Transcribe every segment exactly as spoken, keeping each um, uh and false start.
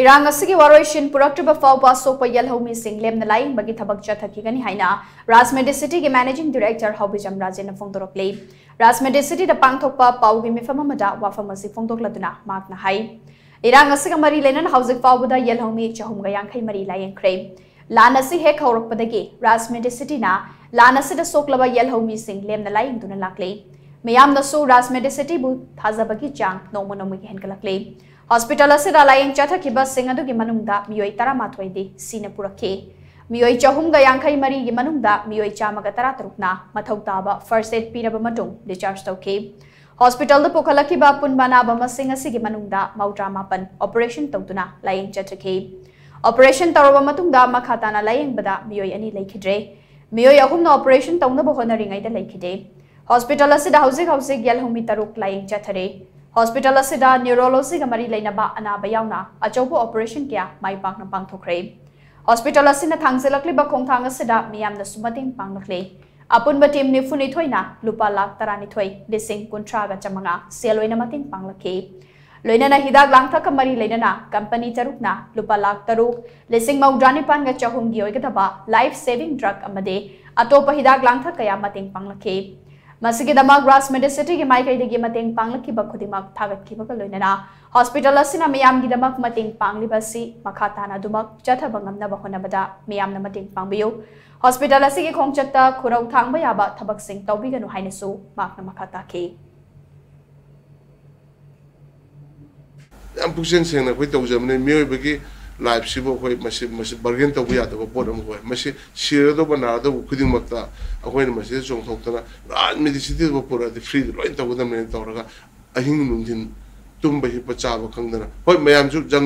Irangasi Warashin Purataba Fauba Sopa Yelhomi Singh Lem the Lai Bagitabakcha Takigani Haina, Raj Medicity Managing Director Haobijam Rajen Fondorok Lay, Raj Medicity the Pangtopa Pau Gimifamada Wafamasi Fondokladuna, Mark Nahai, Irangasi Mari Lenin Housing Fauda Yelhomi Chahumgayankai Mari Lion Crane, Lanasi Hek Horopadagi, Raj Medicity Na, Lanasi the Soklava Yelhomi Singh Lem the Lai Dunalakley, Mayam the So Raj Medicity Bu Hazabaki Jank, no monomi Henkalakley. Hospital asir alayang chatha kibas singadu gimanumda mioi tara matwaidi sinapura ke. Mioi chahum gayangkai mari gimanumda mioi chamagatara trukna mathautaba first aid piraba matung discharge tau ke. Hospital the pokalaki bapun banaba masingasi gimanumda mautramapan operation tautuna layang chatha ke. Operation taraba matungda makhatana layang bada mioi ani laikidre. Mioi ahum na operation tauna bohona ringaida laikide. Hospital asir housing housing yalhumi taruk layang chathare. Hospital asida neurology gamari lainaba anaba yauna achobo operation kya mai pakna pangthokre. Hospital asina thangselakliba khongthang asida miyamna sumating panglakle. Apunba team ni funithoina lupa lak taranithoi dising kuntra ga chamanga seloina mating panglakhe. Loinana hidak langtha kamari lainana company tarukna lupa lak taruk lising maudani panga chahum gi oigadaba life saving drug amade atopa hidak langtha kaya mating panglakhe. Masigidamag Raj Medicity Gimaika de Gimating Panglaki Bakudimak Tagat Kibakaloinana, Hospital Asina Miam Gidamak Mating Panglibasi, Makatana Dumak, Jatabangam Nabahonabada, Miam Namating Pangbiu, Hospital Asiki Kongchata, Kurau Tangbayaba, Tabak Sing Tobiganu Hainesu, Makna Makataki. Ampusin saying that with those Muribagi, life Sibo, Miss Bargenta, we at the bottom of Messi, Sierra Banado, Kudimakta. ꯑꯩꯈꯣꯏꯅ ꯃꯁꯤꯗ ꯆꯣꯡꯊꯣꯛꯇꯅ ꯔꯥꯖ ꯃꯦꯗꯤꯁꯤꯇꯤꯗ ꯄꯨꯔꯛꯑꯗꯤ ꯐ꯭ꯔꯤꯗ ꯂꯣꯏꯅ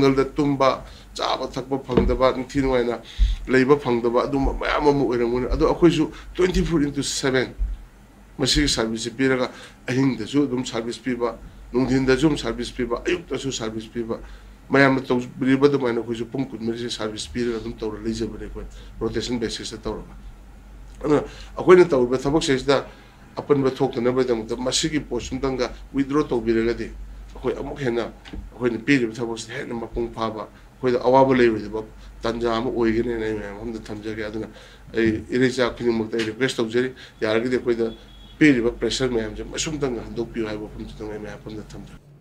ꯇꯧꯒꯗꯕꯅꯦ ꯇꯧꯔꯒ ꯑꯍꯤꯡ ꯅꯨꯡꯊꯤꯟ ꯇꯨꯝꯕ ꯍꯤꯞꯄ ꯆꯥꯕ ꯈꯪꯗꯅ ꯍꯣꯏ ꯃꯌꯥꯝꯁꯨ ꯖꯪꯒꯜꯗ ꯇꯨꯝꯕ ꯆꯥꯕ ꯊꯛꯄ ꯐꯪꯗꯕ ꯅꯤꯡꯊꯤ ꯅꯨꯡꯉꯥꯏꯅ ꯂꯩꯕ ꯐꯪꯗꯕ ꯑꯗꯨꯝꯕ ꯃꯌꯥꯝ ꯑꯃ ꯑꯣꯏꯔꯝꯒꯅꯤ ꯑꯗꯣ ꯑꯩꯈꯣꯏꯁꯨ ꯇ꯭ꯋꯦꯟꯇꯤ ꯐꯣꯔ ꯏꯟꯇꯨ ꯁꯚꯦꯟ ꯃꯁꯤꯒꯤ ꯁꯥꯔꯚꯤꯁꯁꯤ ꯄꯤꯔꯒ ꯑꯍꯤꯡꯗꯁꯨ ꯑꯗꯨꯝ ꯁꯥꯔꯚꯤꯁ ꯄꯤꯕ ꯅꯨꯡꯊꯤꯟꯗꯁꯨ ꯑꯗꯨꯝ ꯁꯥꯔꯚꯤꯁ ꯄꯤꯕ ꯑꯌꯨꯛꯇꯁꯨ ꯁꯥꯔꯚꯤꯁ ꯄꯤꯕ ꯃꯌꯥꯝꯅ ꯇꯧꯕꯤꯔꯤꯕ ꯑꯗꯨꯃꯥꯏꯅ ꯑꯩꯈꯣꯏꯁꯨ ꯄꯨꯡ ꯀꯨꯟꯃꯔꯤꯁꯦ ꯁꯥꯔꯚꯤꯁ ꯄꯤꯔꯒ ꯑꯗꯨꯝ ꯇꯧꯔ ꯂꯩꯖꯕꯅꯦ ꯑꯩꯈꯣꯏ ꯔꯣꯇꯦꯁꯟ ꯕꯦꯁꯤꯁꯇ ꯇꯧꯔꯒ ꯑꯩꯈꯣꯏꯅ ꯇꯧꯔꯤꯕ ꯊꯕꯛꯁꯤꯗ ꯑꯄꯟꯕ ꯊꯣꯛꯇꯅꯕꯒꯤꯗꯃꯛꯇ ꯃꯁꯤꯒꯤ ꯄꯣꯠꯁꯨꯝꯗꯪꯒ ꯋꯤꯗ꯭ꯔꯣ ꯇꯧꯕꯤꯔꯒꯗꯤ ꯑꯩꯈꯣꯏ ꯑꯃꯨꯛ ꯍꯦꯟꯅ ꯑꯩꯈꯣꯏꯅ ꯄꯤꯔꯤꯕ ꯊꯕꯛꯁꯤ ꯍꯦꯟꯅ ꯃꯄꯨꯡ ꯐꯥꯕ ꯑꯩꯈꯣꯏꯗ ꯑꯋꯥꯕ ꯂꯩꯔꯣꯏꯗꯕ ꯇꯥꯟꯖꯥ ꯑꯃ ꯑꯣꯏꯒꯅꯤꯅ ꯑꯩ ꯃꯌꯥꯝ ꯑꯃꯗ ꯊꯝꯖꯒꯦ ꯑꯗꯨꯅ ꯑꯩ ꯏꯔꯩꯆꯥ ꯈꯨꯗꯤꯡꯃꯛꯇ ꯑꯩ ꯔꯤꯀ꯭ꯋꯦꯁ ꯇꯧꯖꯔꯤ ꯌꯥꯔꯒꯗꯤ ꯑꯩꯈꯣꯏꯗ ꯄꯤꯔꯤꯕ ꯄ꯭ꯔꯦꯁꯔ ꯃꯌꯥꯝꯁꯦ ꯃꯁꯨꯝꯇꯪꯒ ꯍꯟꯗꯣꯛꯄꯤꯌꯨ ꯍꯥꯏꯕ ꯋꯥꯐꯝꯗꯨꯗꯪ ꯑꯩ ꯃꯌꯥꯝ ꯑꯃꯗ ꯊꯝꯖꯒꯦ